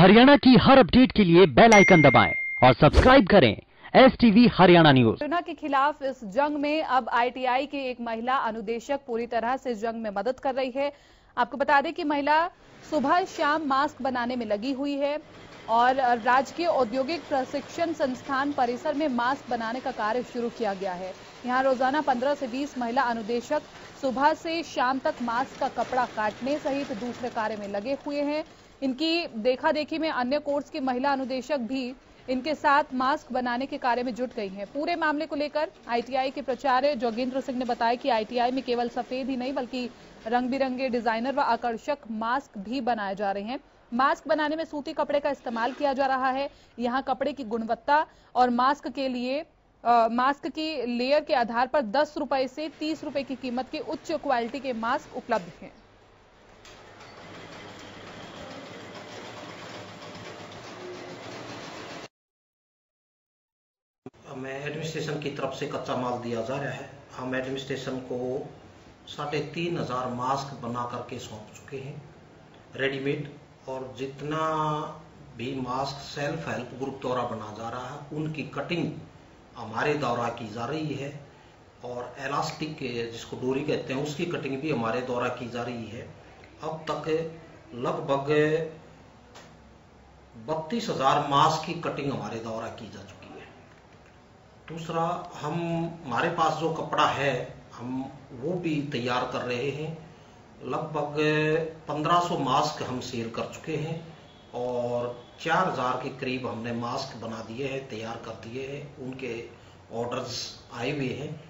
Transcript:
हरियाणा की हर अपडेट के लिए बेल आइकन दबाएं और सब्सक्राइब करें STV हरियाणा न्यूज। कोरोना के खिलाफ इस जंग में अब ITI की एक महिला अनुदेशक पूरी तरह से जंग में मदद कर रही है। आपको बता दें कि महिला सुबह शाम मास्क बनाने में लगी हुई है और राजकीय औद्योगिक प्रशिक्षण संस्थान परिसर में मास्क बनाने का कार्य शुरू किया गया है। यहाँ रोजाना 15 से 20 महिला अनुदेशक सुबह से शाम तक मास्क का कपड़ा काटने सहित दूसरे कार्य में लगे हुए हैं। इनकी देखा देखी में अन्य कोर्स की महिला अनुदेशक भी इनके साथ मास्क बनाने के कार्य में जुट गई हैं। पूरे मामले को लेकर ITI के प्राचार्य जोगेंद्र सिंह ने बताया कि ITI में केवल सफेद ही नहीं बल्कि रंग बिरंगे डिजाइनर व आकर्षक मास्क भी बनाए जा रहे हैं। मास्क बनाने में सूती कपड़े का इस्तेमाल किया जा रहा है। यहाँ कपड़े की गुणवत्ता और मास्क की लेयर के आधार पर 10 रुपए से 30 रुपए की कीमत के उच्च क्वालिटी के मास्क उपलब्ध हैं। हमें एडमिनिस्ट्रेशन की तरफ से कच्चा माल दिया जा रहा है। हम एडमिनिस्ट्रेशन को 3500 मास्क बना करके सौंप चुके हैं रेडीमेड, और जितना भी मास्क सेल्फ हेल्प ग्रुप द्वारा बना जा रहा है उनकी कटिंग हमारे द्वारा की जा रही है और एलास्टिक जिसको डोरी कहते हैं उसकी कटिंग भी हमारे द्वारा की जा रही है। अब तक लगभग 32,000 मास्क की कटिंग हमारे द्वारा की जा चुकी है। दूसरा, हमारे पास जो कपड़ा है हम वो भी तैयार कर रहे हैं। लगभग 1500 मास्क हम सेल कर चुके हैं और 4000 के करीब हमने मास्क बना दिए हैं, तैयार कर दिए हैं, उनके ऑर्डर्स आए हुए हैं।